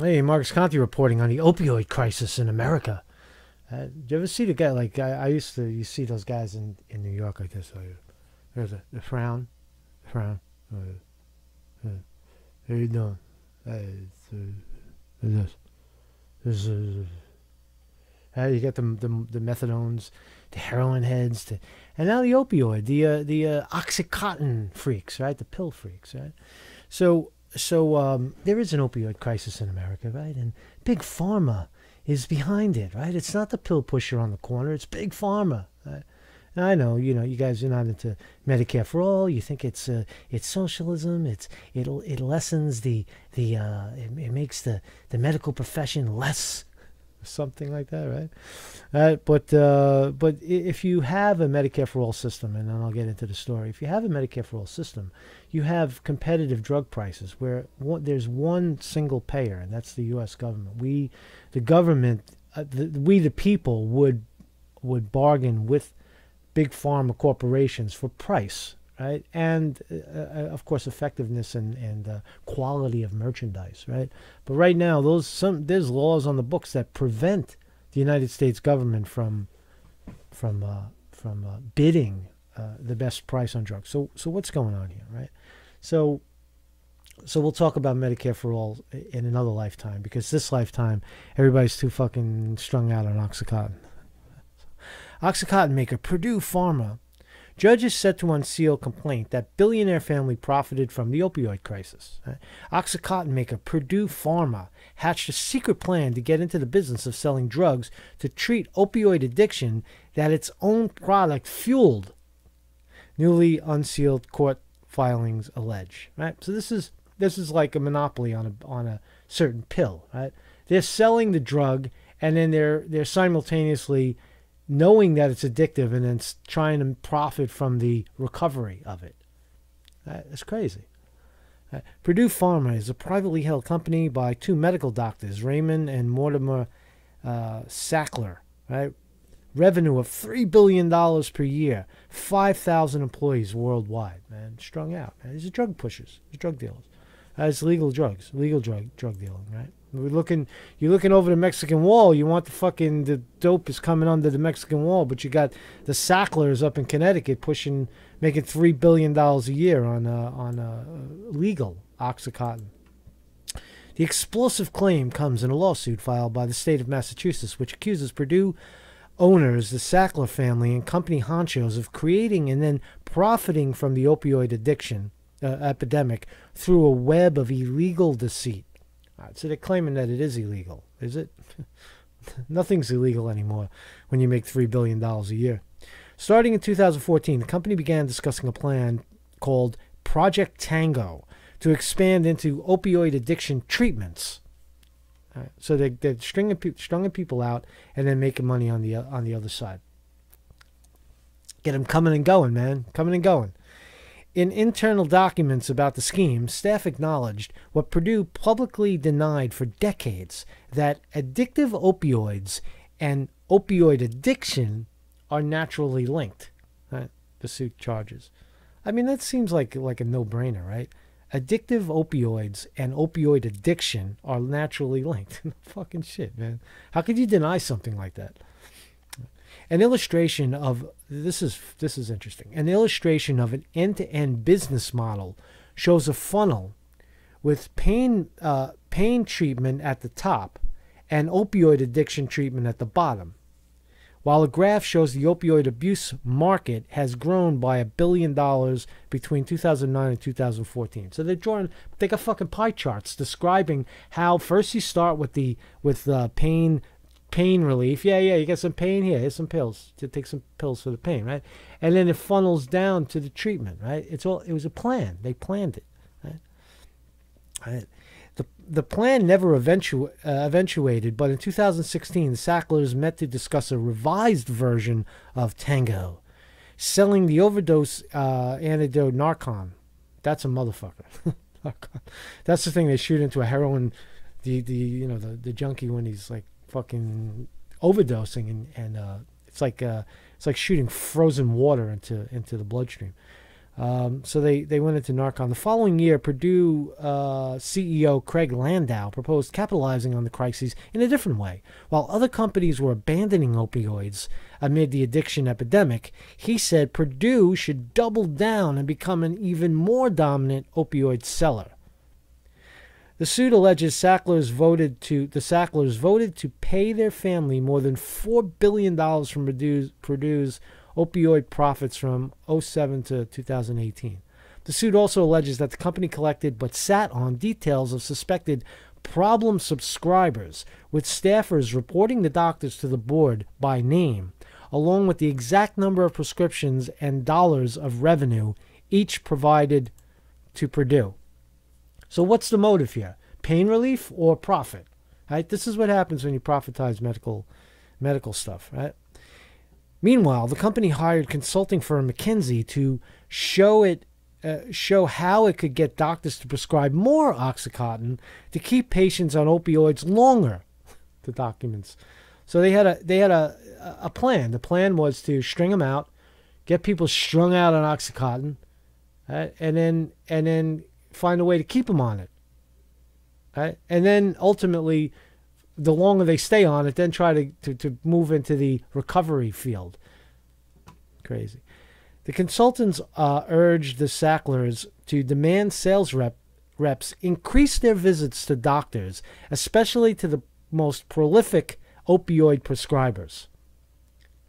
Hey, Marcus Conte reporting on the opioid crisis in America. Did you ever see the guy, like, I used to, you see those guys in New York, I guess. There's a frown. Frown. How you doing? You got the methadones, the heroin heads, and now the opioid, the OxyContin freaks, right? The pill freaks, right? So there is an opioid crisis in America, right? And Big Pharma is behind it, right? It's not the pill pusher on the corner. It's Big Pharma, right? And I know, you know, you guys are not into Medicare for all. You think it's socialism. It lessens it makes the medical profession less, something like that, right? But if you have a Medicare for all system, and then I'll get into the story, if you have a Medicare for all system, you have competitive drug prices where there's one single payer, and that's the U.S. government. We the people would bargain with big pharma corporations for price, right? And of course, effectiveness and quality of merchandise, right? But right now, there's laws on the books that prevent the United States government from bidding the best price on drugs. So what's going on here, right? So we'll talk about Medicare for all in another lifetime, because this lifetime everybody's too fucking strung out on OxyContin. OxyContin maker Purdue Pharma. Judges set to unseal complaint that billionaire family profited from the opioid crisis. OxyContin maker Purdue Pharma hatched a secret plan to get into the business of selling drugs to treat opioid addiction that its own product fueled. Newly unsealed court filings allege. Right, so this is like a monopoly on a certain pill. Right, they're selling the drug, and then they're simultaneously knowing that it's addictive and then trying to profit from the recovery of it. That's crazy. Purdue Pharma is a privately held company by two medical doctors, Raymond and Mortimer Sackler. Right, revenue of $3 billion per year, 5,000 employees worldwide. Man, strung out. Man, these are drug pushers, these are drug dealers. It's legal drugs, drug dealing, right? You're looking over the Mexican wall. You want the dope is coming under the Mexican wall, but you got the Sacklers up in Connecticut making $3 billion a year on legal OxyContin. The explosive claim comes in a lawsuit filed by the state of Massachusetts, which accuses Purdue owners, the Sackler family, and company honchos of creating and then profiting from the opioid addiction epidemic through a web of illegal deceit. So they're claiming that it is illegal, is it? Nothing's illegal anymore when you make $3 billion a year. Starting in 2014, the company began discussing a plan called Project Tango to expand into opioid addiction treatments. So they're stringing people out and then making money on the other side. Get them coming and going, man. Coming and going. In internal documents about the scheme, staff acknowledged what Purdue publicly denied for decades, that addictive opioids and opioid addiction are naturally linked. Right? The suit charges. I mean, that seems like a no-brainer, right? Addictive opioids and opioid addiction are naturally linked. Fucking shit, man. How could you deny something like that? An illustration of this is interesting. An illustration of an end-to-end business model shows a funnel with pain treatment at the top and opioid addiction treatment at the bottom. While a graph shows the opioid abuse market has grown by $1 billion between 2009 and 2014, so they got fucking pie charts describing how first you start with the pain relief. Yeah, you got some pain here. Here's some pills. To take some pills for the pain, right? And then it funnels down to the treatment, right? It was a plan. They planned it. Right? The plan never eventuated, but in 2016, the Sacklers met to discuss a revised version of Tango, selling the overdose antidote Narcan. That's a motherfucker. Narcan. That's the thing they shoot into a heroin, the junkie when he's like fucking overdosing, and it's like shooting frozen water into the bloodstream. So they went into Narcan. The following year, Purdue CEO Craig Landau proposed capitalizing on the crises in a different way. While other companies were abandoning opioids amid the addiction epidemic, he said Purdue should double down and become an even more dominant opioid seller. The suit alleges the Sacklers voted to pay their family more than $4 billion from Purdue's opioid profits from 2007 to 2018. The suit also alleges that the company collected but sat on details of suspected problem subscribers, with staffers reporting the doctors to the board by name, along with the exact number of prescriptions and dollars of revenue each provided to Purdue. So what's the motive here? Pain relief or profit? Right? This is what happens when you profitize medical stuff, right? Meanwhile, the company hired consulting firm McKinsey to show how it could get doctors to prescribe more OxyContin to keep patients on opioids longer. The documents. So they had a plan. The plan was to string them out, get people strung out on OxyContin, right? and then find a way to keep them on it, right? And then ultimately, the longer they stay on it, then try to move into the recovery field. Crazy. The consultants urged the Sacklers to demand sales reps increase their visits to doctors, especially to the most prolific opioid prescribers.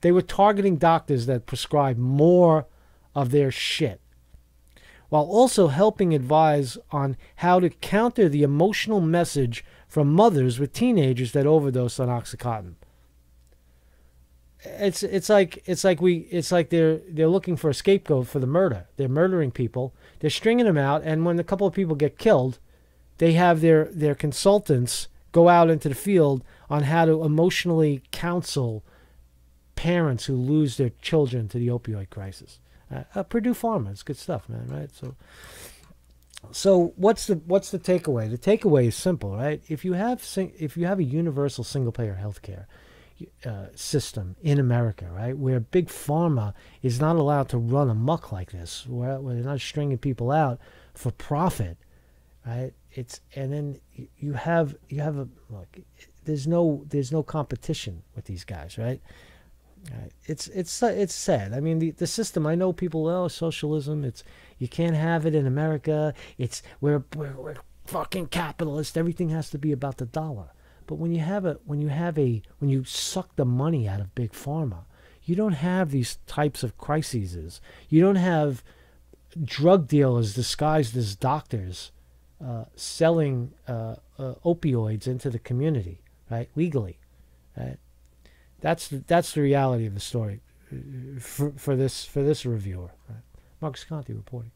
They were targeting doctors that prescribe more of their shit, while also helping advise on how to counter the emotional message from mothers with teenagers that overdose on OxyContin. It's like they're looking for a scapegoat for the murder. They're murdering people. They're stringing them out, and when a couple of people get killed, they have their consultants go out into the field on how to emotionally counsel parents who lose their children to the opioid crisis. Purdue Pharma, it's good stuff, man. Right? So what's the takeaway? The takeaway is simple, right? If you have a universal single-payer healthcare system in America, right, where big pharma is not allowed to run amok like this, where they're not stringing people out for profit, right? And then there's no competition with these guys, right? It's sad. I mean, the system. I know people. Oh, socialism. You can't have it in America. We're fucking capitalist. Everything has to be about the dollar. But when you suck the money out of big pharma, you don't have these types of crises. You don't have drug dealers disguised as doctors selling opioids into the community, right? Legally, right? That's the reality of the story for this reviewer. Right? Marcus Conte reporting.